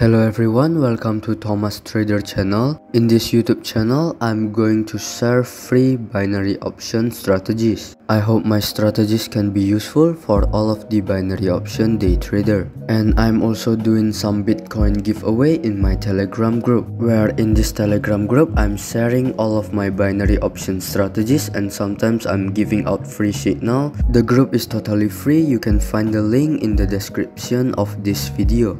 Hello everyone, welcome to Thomas Trader channel. In this YouTube channel, I'm going to share free binary option strategies. I hope my strategies can be useful for all of the binary option day trader. And I'm also doing some Bitcoin giveaway in my Telegram group, where in this Telegram group, I'm sharing all of my binary option strategies and sometimes I'm giving out free signal. The group is totally free. You can find the link in the description of this video.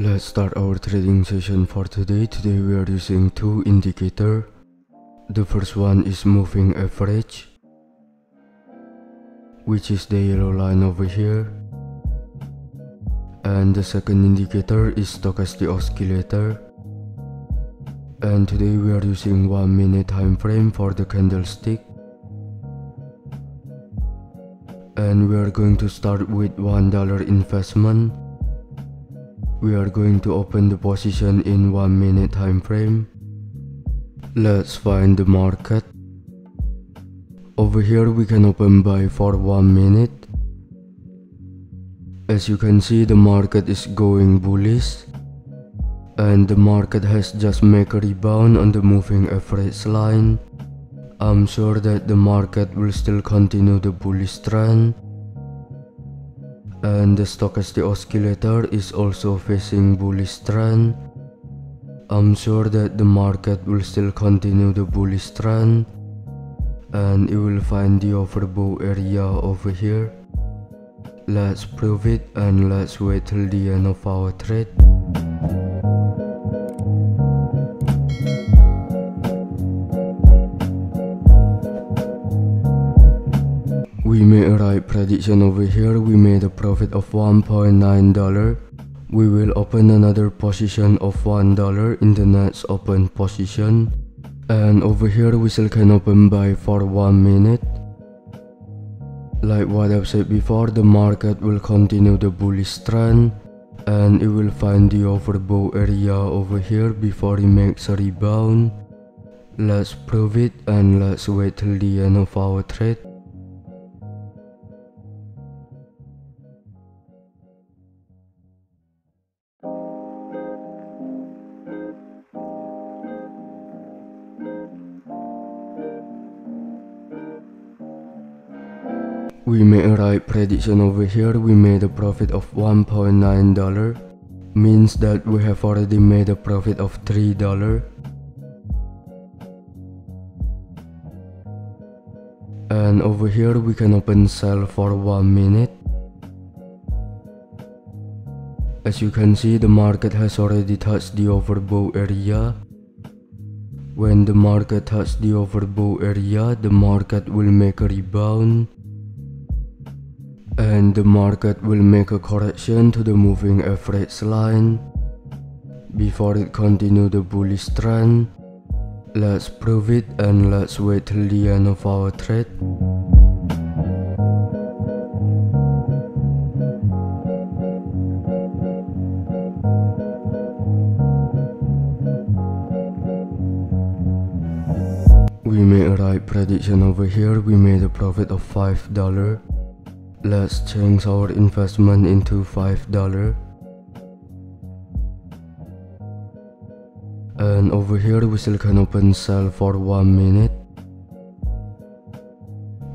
Let's start our trading session for today. Today we are using two indicators. The first one is moving average, which is the yellow line over here. And the second indicator is stochastic oscillator. And today we are using 1 minute time frame for the candlestick. And we are going to start with $1 investment. We are going to open the position in 1 minute time frame. Let's find the market. Over here we can open buy for 1 minute. As you can see, the market is going bullish. And the market has just made a rebound on the moving average line. I'm sure that the market will still continue the bullish trend. And the stochastic oscillator is also facing bullish trend. I'm sure that the market will still continue the bullish trend. And it will find the overbought area over here. Let's prove it and let's wait till the end of our trade. We made a right prediction over here. We made a profit of $1.9. We will open another position of $1 in the next open position. And over here we still can open buy for 1 minute. Like what I've said before, the market will continue the bullish trend. And it will find the overbought area over here before it makes a rebound. Let's prove it and let's wait till the end of our trade. We made a right prediction over here. We made a profit of $1.9. Means that we have already made a profit of $3. And over here we can open sell for 1 minute. As you can see, the market has already touched the overbought area. When the market touches the overbought area, the market will make a rebound. And the market will make a correction to the moving average line before it continue the bullish trend. Let's prove it and let's wait till the end of our trade. We made a right prediction over here. We made a profit of $5. Let's change our investment into $5. And over here we still can open sell for 1 minute.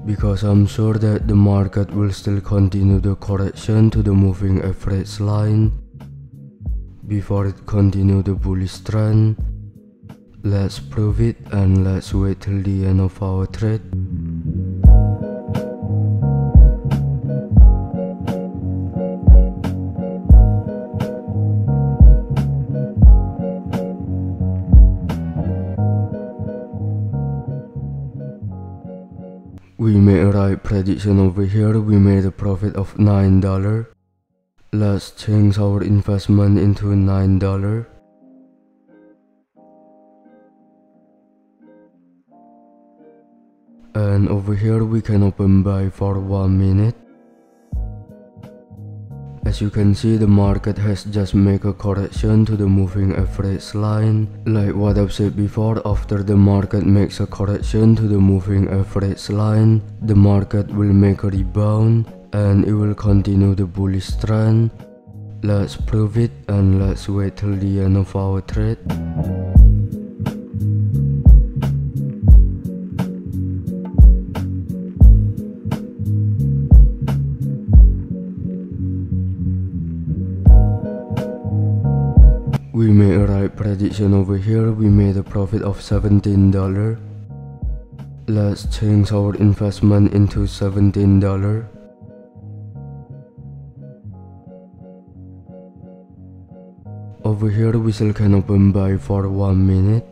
Because I'm sure that the market will still continue the correction to the moving average line. Before it continue the bullish trend. Let's prove it and let's wait till the end of our trade. We made a right prediction over here. We made a profit of $9. Let's change our investment into $9. And over here we can open buy for 1 minute. As you can see, the market has just made a correction to the moving average line. Like what I've said before, after the market makes a correction to the moving average line, the market will make a rebound and it will continue the bullish trend. Let's prove it and let's wait till the end of our trade. We made a right prediction over here. We made a profit of $17. Let's change our investment into $17. Over here we still can open buy for 1 minute.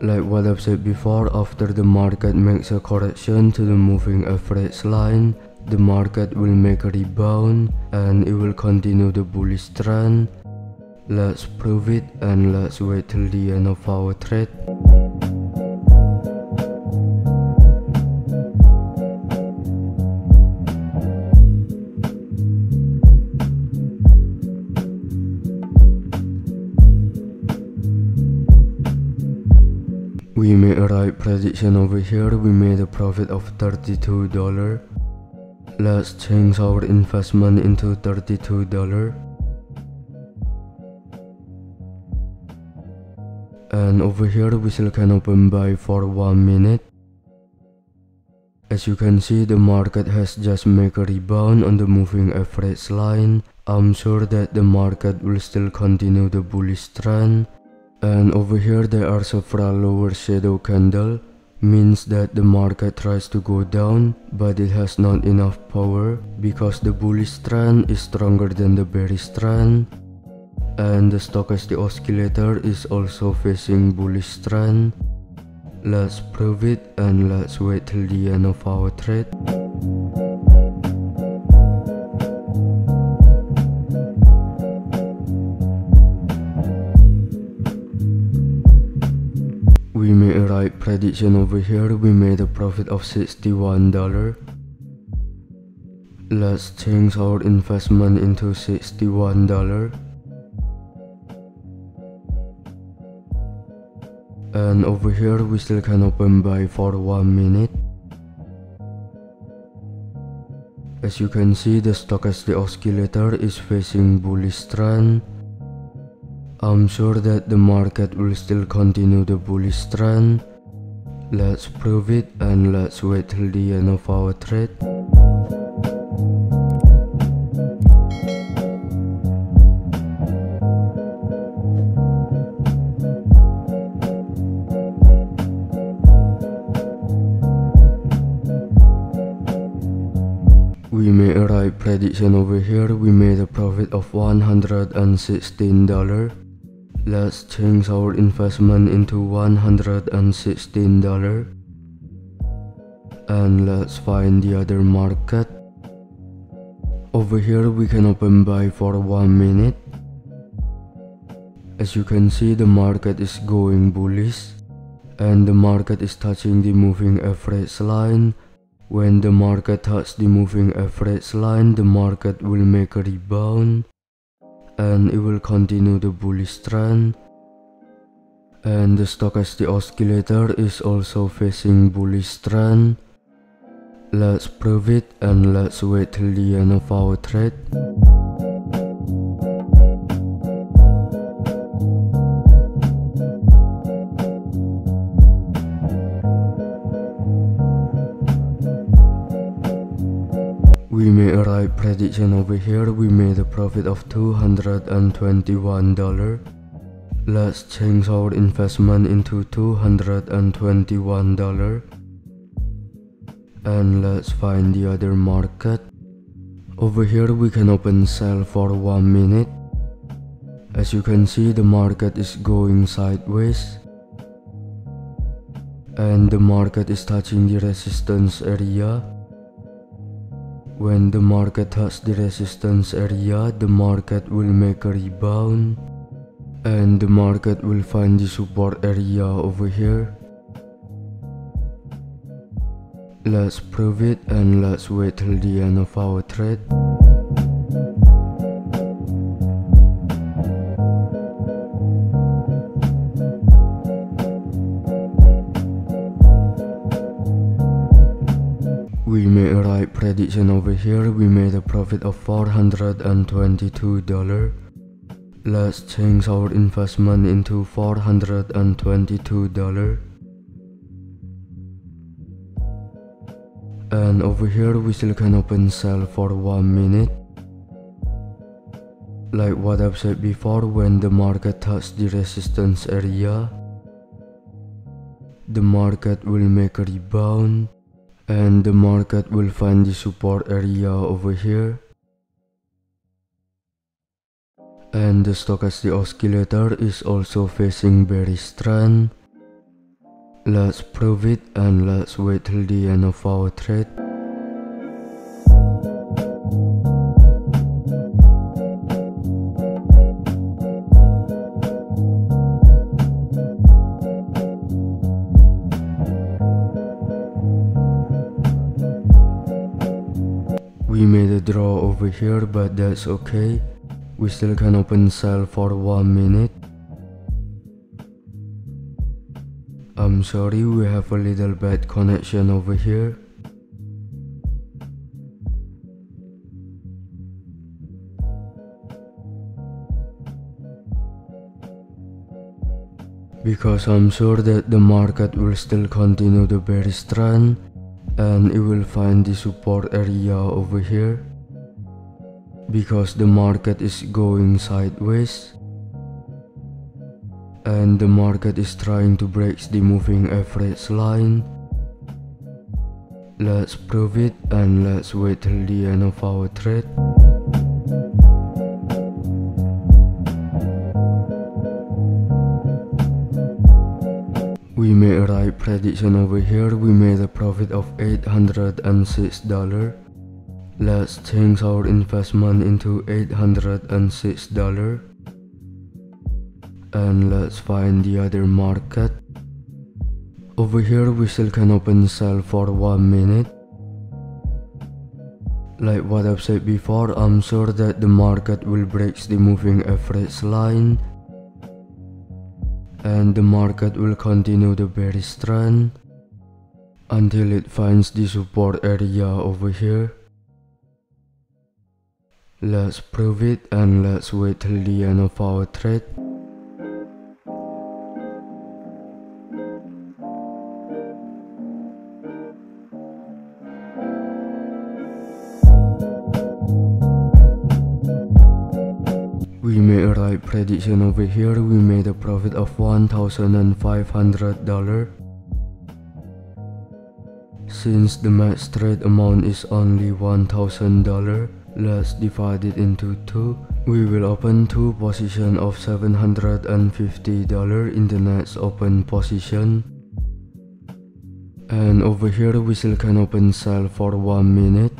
Like what I've said before, after the market makes a correction to the moving average line, the market will make a rebound and it will continue the bullish trend. Let's prove it and let's wait till the end of our trade. We made a right prediction over here. We made a profit of $32. Let's change our investment into $32. And over here we still can open buy for 1 minute. As you can see, the market has just made a rebound on the moving average line. I'm sure that the market will still continue the bullish trend. And over here there are several lower shadow candle, means that the market tries to go down but it has not enough power because the bullish trend is stronger than the bearish trend, and the stochastic oscillator is also facing bullish trend. Let's prove it and let's wait till the end of our trade. We made a right prediction over here. We made a profit of $61. Let's change our investment into $61. And over here we still can open buy for 1 minute. As you can see, the stochastic oscillator is facing bullish trend. I'm sure that the market will still continue the bullish trend. Let's prove it and let's wait till the end of our trade. We made a right prediction over here. We made a profit of $116. Let's change our investment into $116 and let's find the other market. Over here we can open buy for 1 minute. As you can see, the market is going bullish and the market is touching the moving average line. When the market touches the moving average line, the market will make a rebound and it will continue the bullish trend, and the stochastic oscillator is also facing bullish trend. Let's prove it and let's wait till the end of our trade. We made a right prediction over here. We made a profit of $221. Let's change our investment into $221 and let's find the other market. Over here we can open sell for 1 minute. As you can see, the market is going sideways and the market is touching the resistance area. When the market touches the resistance area, the market will make a rebound and the market will find the support area over here. Let's prove it and let's wait till the end of our trade. addition over here, we made a profit of $422. Let's change our investment into $422. And over here we still can open sell for 1 minute. Like what I've said before, when the market touches the resistance area, the market will make a rebound and the market will find the support area over here. And the stochastic oscillator is also facing bearish trend. Let's prove it and let's wait till the end of our trade. We made a draw over here, but that's okay. We still can open sell for 1 minute. I'm sorry, we have a little bad connection over here. Because I'm sure that the market will still continue the bearish trend and it will find the support area over here. Because the market is going sideways and the market is trying to break the moving average line. Let's prove it and let's wait till the end of our trade. We made a right prediction over here. We made a profit of $806. Let's change our investment into $806 and let's find the other market. Over here we still can open sell for 1 minute. Like what I've said before, I'm sure that the market will break the moving average line and the market will continue the bearish trend until it finds the support area over here. Let's prove it and let's wait till the end of our trade. We made a right prediction over here. We made a profit of $1,500. Since the max trade amount is only $1,000, let's divide it into two. We will open two positions of $750 in the next open position. And over here we still can open sell for 1 minute.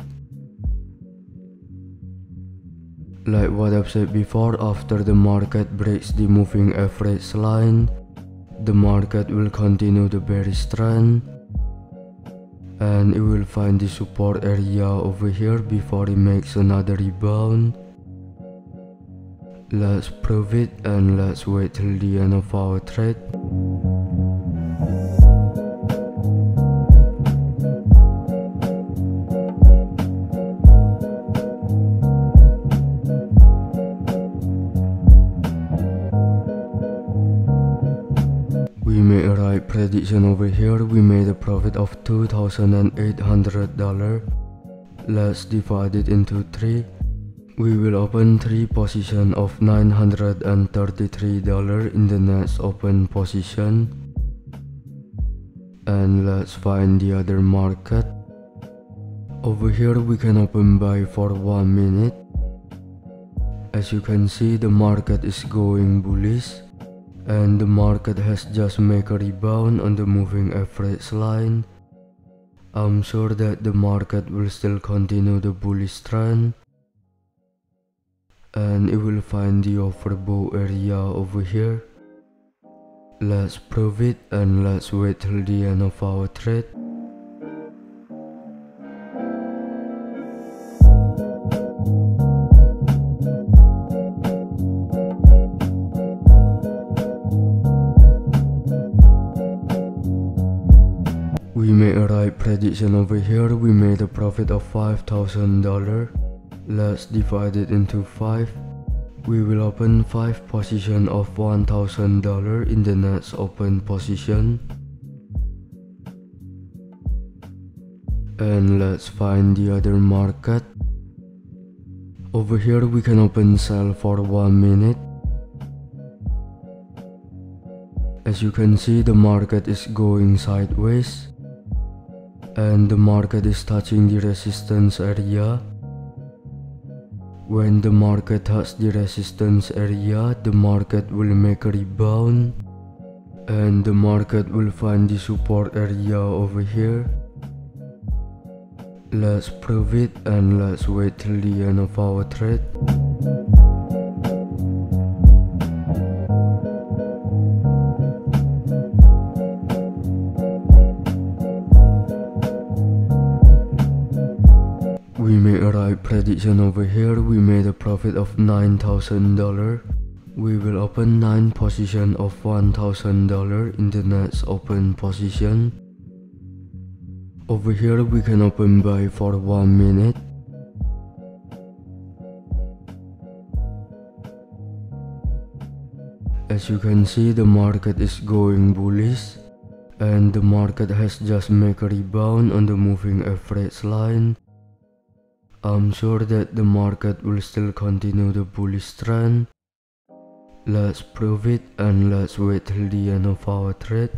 Like what I've said before, after the market breaks the moving average line, the market will continue the bearish trend and it will find the support area over here before it makes another rebound. Let's prove it and let's wait till the end of our trade. We made a right prediction over here. We made a profit of $2,800. Let's divide it into three. We will open three positions of $933 in the next open position. And let's find the other market. Over here we can open buy for 1 minute. As you can see, the market is going bullish. And the market has just made a rebound on the moving average line. I'm sure that the market will still continue the bullish trend and it will find the overbought area over here. Let's prove it and let's wait till the end of our trade. We made a right prediction over here. We made a profit of $5,000. Let's divide it into 5. We will open 5 positions of $1,000 in the next open position. And let's find the other market. Over here we can open sell for 1 minute. As you can see, the market is going sideways and the market is touching the resistance area. When the market touches the resistance area, the market will make a rebound and the market will find the support area over here. Let's prove it and let's wait till the end of our trade. We made a right prediction over here. We made a profit of $9,000. We will open 9 positions of $1,000 in the next open position. Over here we can open buy for 1 minute. As you can see, the market is going bullish and the market has just made a rebound on the moving average line. I'm sure that the market will still continue the bullish trend. Let's prove it and let's wait till the end of our trade.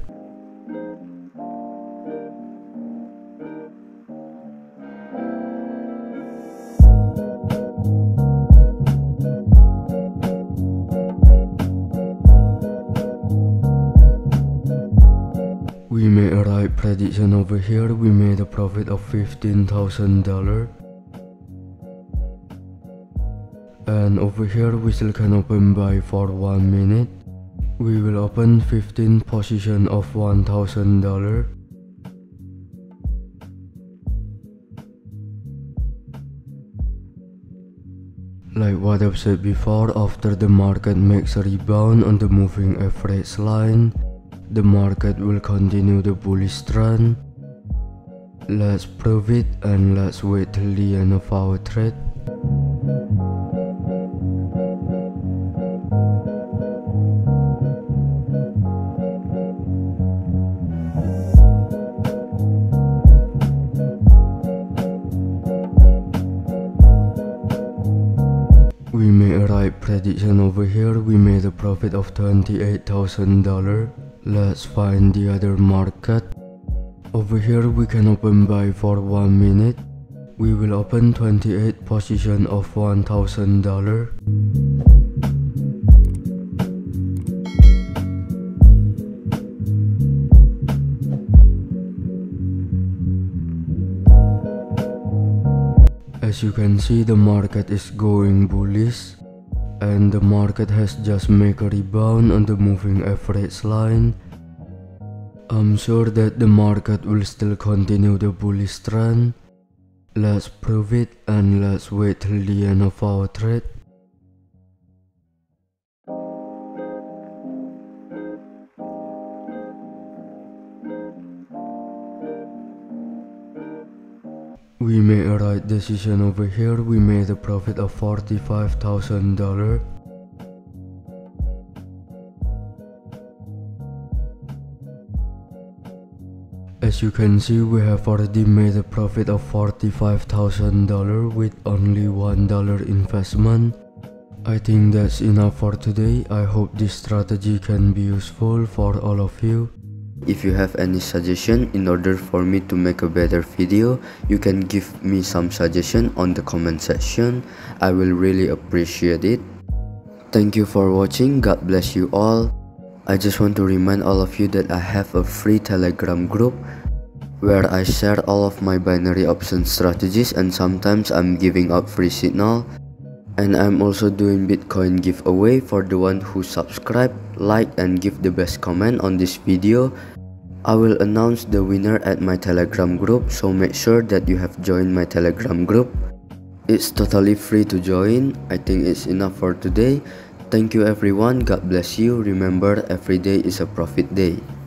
We made a right prediction over here. We made a profit of $15,000. And over here we still can open buy for 1 minute. We will open 15 positions of $1,000. Like what I've said before, after the market makes a rebound on the moving average line, the market will continue the bullish trend. Let's prove it and let's wait till the end of our trade. We made a right prediction over here. We made a profit of $28,000. Let's find the other market. Over here we can open buy for 1 minute. We will open 28 positions of $1,000. As you can see, the market is going bullish and the market has just made a rebound on the moving average line. I'm sure that the market will still continue the bullish trend. Let's prove it and let's wait till the end of our trade. We made a right decision over here. We made a profit of $45,000. As you can see, we have already made a profit of $45,000 with only $1 investment. I think that's enough for today. I hope this strategy can be useful for all of you. If you have any suggestion in order for me to make a better video, you can give me some suggestion on the comment section. I will really appreciate it. Thank you for watching. God bless you all. I just want to remind all of you that I have a free Telegram group where I share all of my binary option strategies, and sometimes I'm giving out free signal. And I'm also doing Bitcoin giveaway for the one who subscribe, like, and give the best comment on this video. I will announce the winner at my Telegram group, so make sure that you have joined my Telegram group. It's totally free to join. I think it's enough for today. Thank you everyone. God bless you. Remember, every day is a profit day.